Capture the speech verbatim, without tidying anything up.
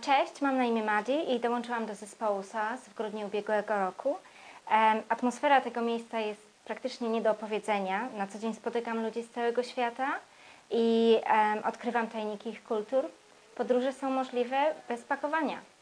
Cześć, mam na imię Madi i dołączyłam do zespołu S O A S w grudniu ubiegłego roku. Atmosfera tego miejsca jest praktycznie nie do opowiedzenia. Na co dzień spotykam ludzi z całego świata i odkrywam tajniki ich kultur. Podróże są możliwe bez pakowania.